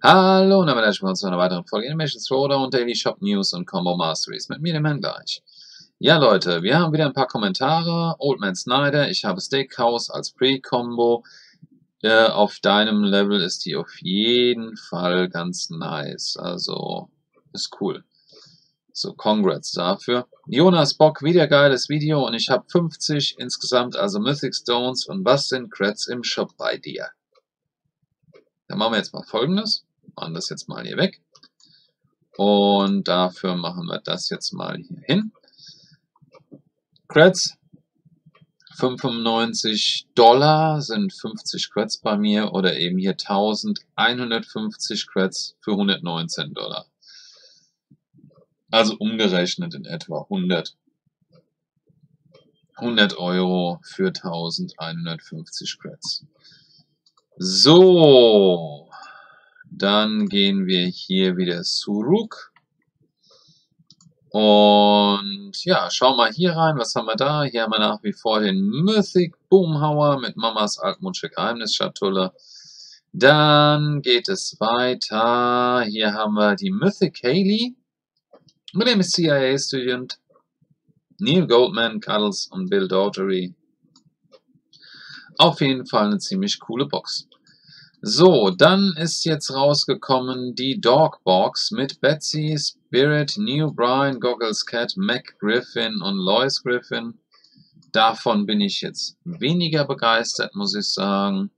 Hallo und damit herzlich willkommen zu einer weiteren Folge Animation Throwdown, Daily Shop News und Combo Masteries. Mit mir, dem Herrn gleich. Ja Leute, wir haben wieder ein paar Kommentare. Old Man Snyder, ich habe Steakhouse als Pre-Combo. Auf deinem Level ist die auf jeden Fall ganz nice. Also, ist cool. So, congrats dafür. Jonas Bock, wieder geiles Video und ich habe 50 insgesamt, also Mythic Stones. Und was sind Creds im Shop bei dir? Dann machen wir jetzt mal Folgendes. Machen das jetzt mal hier weg. Und dafür machen wir das jetzt mal hier hin. Creds, 5,95 Dollar sind 50 Creds bei mir oder eben hier 1150 Creds für 119 Dollar. Also umgerechnet in etwa 100 Euro für 1150 Creds. So, dann gehen wir hier wieder zurück. Und ja, schau mal hier rein, was haben wir da? Hier haben wir nach wie vor den Mythic Boomhauer mit Mamas Altmodische Geheimnischatulle. Dann geht es weiter. Hier haben wir die Mythic Haley mit dem CIA Student Neil Goldman, Cuddles und Bill Daughtery. Auf jeden Fall eine ziemlich coole Box. So, dann ist jetzt rausgekommen die Dog Box mit Betsy, Spirit, New Brian, Goggles Cat, Mac Griffin und Lois Griffin. Davon bin ich jetzt weniger begeistert, muss ich sagen.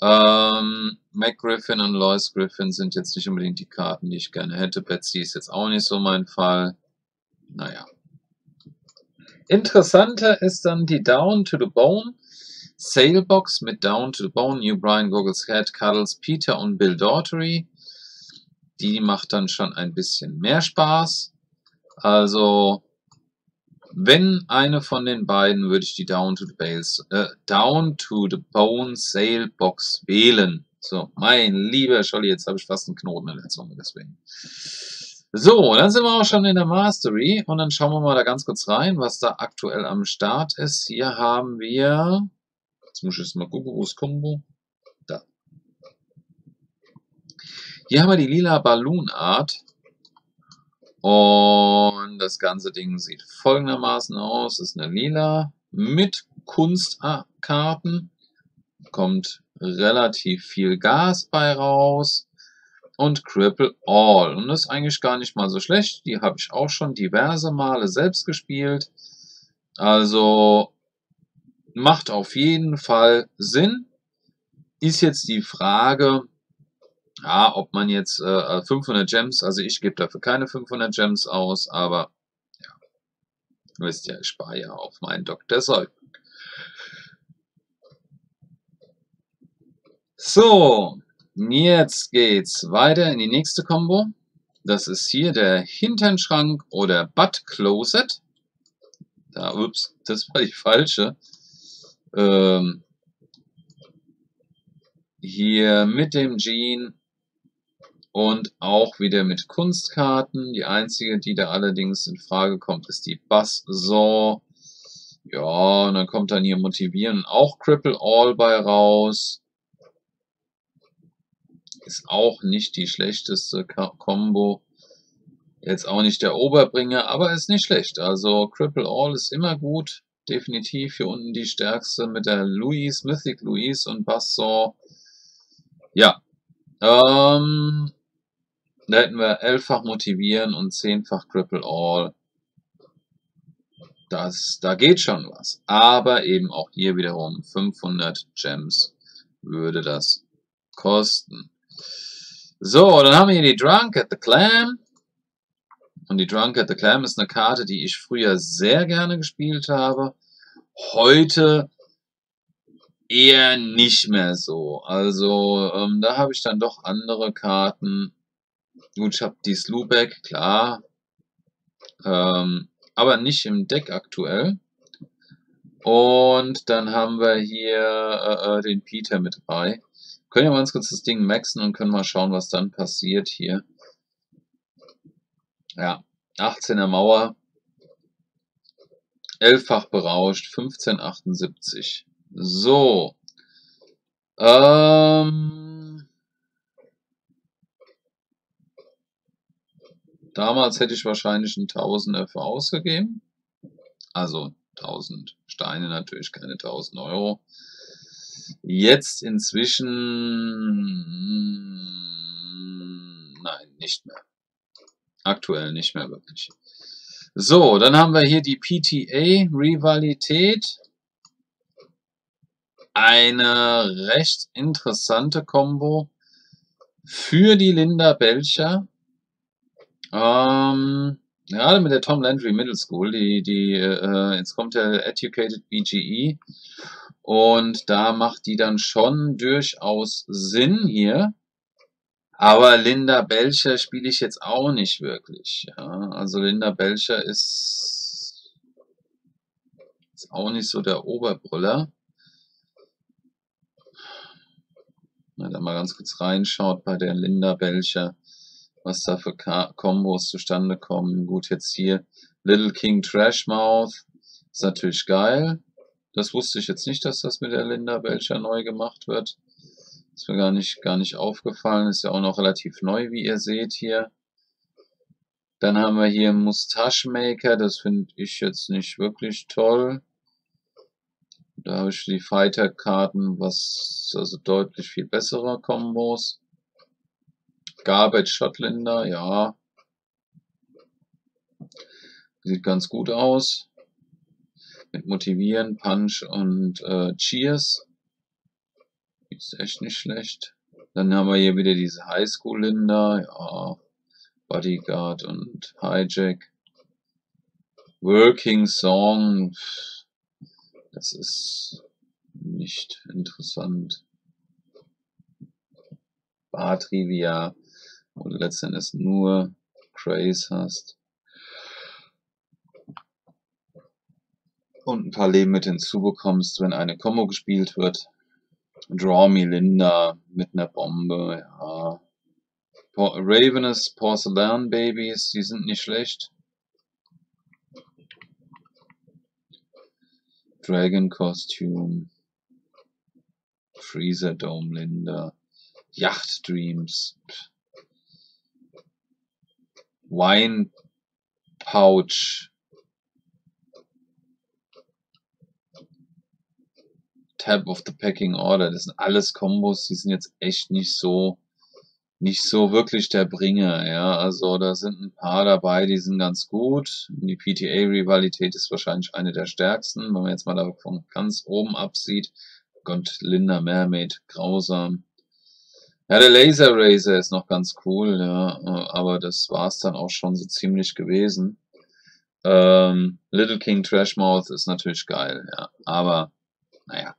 Mac Griffin und Lois Griffin sind jetzt nicht unbedingt die Karten, die ich gerne hätte. Betsy ist jetzt auch nicht so mein Fall. Naja. Interessanter ist dann die Down to the Bone. Salebox mit Down to the Bone, New Brian, Google's Head, Cuddles, Peter und Bill Daughtery. Die macht dann schon ein bisschen mehr Spaß. Also, wenn eine von den beiden, würde ich die Down to the Bone Salebox wählen. So, mein lieber Scholli, jetzt habe ich fast einen Knoten in der Zunge, deswegen. So, dann sind wir auch schon in der Mastery und dann schauen wir mal da ganz kurz rein, was da aktuell am Start ist. Hier haben wir... Jetzt muss ich jetzt mal gucken, wo ist Combo? Da. Hier haben wir die lila Balloon Art. Und das ganze Ding sieht folgendermaßen aus. Das ist eine lila mit Kunstkarten. Kommt relativ viel Gas bei raus. Und Cripple All. Und das ist eigentlich gar nicht mal so schlecht. Die habe ich auch schon diverse Male selbst gespielt. Also... macht auf jeden Fall Sinn. Ist jetzt die Frage, ja, ob man jetzt 500 Gems, also ich gebe dafür keine 500 Gems aus, aber ja, wisst ihr, ich spare ja auf meinen Dr. Soul. So, jetzt geht's weiter in die nächste Combo. Das ist hier der Hinternschrank oder Butt Closet. Da, ups, das war die falsche. Hier mit dem Jean und auch wieder mit Kunstkarten. Die einzige, die da allerdings in Frage kommt, ist die Buzzsaw. Ja, und dann kommt dann hier Motivieren auch Cripple All bei raus. Ist auch nicht die schlechteste Combo. Jetzt auch nicht der Oberbringer, aber ist nicht schlecht. Also Cripple All ist immer gut. Definitiv hier unten die stärkste mit der Mythic Louise und Buzzsaw. Ja, da hätten wir 11-fach Motivieren und 10-fach Cripple All. Da geht schon was. Aber eben auch hier wiederum 500 Gems würde das kosten. So, dann haben wir hier die Drunk at the Clam. Und die Drunk at the Clam ist eine Karte, die ich früher sehr gerne gespielt habe. Heute eher nicht mehr so. Also da habe ich dann doch andere Karten. Gut, ich habe die Slewback, klar. Aber nicht im Deck aktuell. Und dann haben wir hier den Peter mit dabei. Können wir ganz kurz das Ding maxen und können mal schauen, was dann passiert hier. Ja, 18er Mauer, 11-fach berauscht, 1578. So. Damals hätte ich wahrscheinlich einen Tausender für ausgegeben. Also 1000 Steine, natürlich keine 1000 Euro. Jetzt inzwischen, nein, nicht mehr. Aktuell nicht mehr wirklich. So, dann haben wir hier die PTA-Rivalität. Eine recht interessante Combo für die Linda Belcher. Gerade mit der Tom Landry Middle School, jetzt kommt der Educated BGE und da macht die dann schon durchaus Sinn hier. Aber Linda Belcher spiele ich jetzt auch nicht wirklich. Ja. Also Linda Belcher ist auch nicht so der Oberbrüller. Wenn man da mal ganz kurz reinschaut bei der Linda Belcher, was da für Kombos zustande kommen. Gut, jetzt hier Little King Trashmouth, ist natürlich geil. Das wusste ich jetzt nicht, dass das mit der Linda Belcher neu gemacht wird. Ist mir gar nicht aufgefallen, ist ja auch noch relativ neu, wie ihr seht hier. Dann haben wir hier Mustache Maker, das finde ich jetzt nicht wirklich toll. Da habe ich die Fighter-Karten, also deutlich viel bessere Kombos. Garbage Shotlinder, ja. Sieht ganz gut aus. Mit Motivieren, Punch und Cheers. Ist echt nicht schlecht. Dann haben wir hier wieder diese Highschool-Linder, ja. Bodyguard und Hijack. Working Song. Das ist nicht interessant. Bar-Trivia, wo du letztendlich nur Craze hast. Und ein paar Leben mit hinzubekommst, wenn eine Combo gespielt wird. Draw Me Linda mit einer Bombe, ja. Ravenous Porcelain Babies, die sind nicht schlecht. Dragon Costume, Freezer Dome Linda, Yacht Dreams, Wine Pouch, Tab of the Packing Order. Das sind alles Kombos, die sind jetzt echt nicht so wirklich der Bringer, ja. Also da sind ein paar dabei, die sind ganz gut. Die PTA-Rivalität ist wahrscheinlich eine der stärksten, wenn man jetzt mal davon ganz oben absieht. Gott, Linda Mermaid, grausam. Ja, der Laser Racer ist noch ganz cool, ja, aber das war's dann auch schon so ziemlich gewesen. Little King Trashmouth ist natürlich geil, ja, aber naja.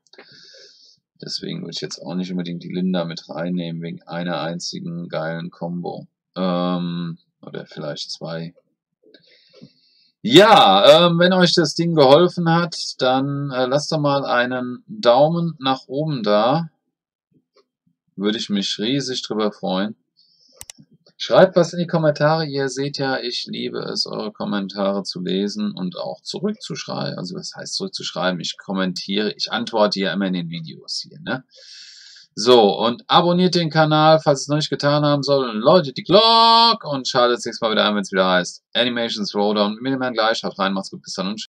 Deswegen würde ich jetzt auch nicht unbedingt die Linda mit reinnehmen, wegen einer einzigen geilen Combo. Oder vielleicht zwei. Ja, wenn euch das Ding geholfen hat, dann lasst doch mal einen Daumen nach oben da. Würde ich mich riesig drüber freuen. Schreibt was in die Kommentare. Ihr seht ja, ich liebe es, eure Kommentare zu lesen und auch zurückzuschreiben. Also was heißt zurückzuschreiben? Ich kommentiere, ich antworte ja immer in den Videos hier, ne? So, und abonniert den Kanal, falls es noch nicht getan haben soll. Und läutet die Glocke und schaltet das nächste Mal wieder ein, wenn es wieder heißt Animation Throwdown. Mit dem Herrn gleich, haut rein, macht's gut, bis dann und tschüss.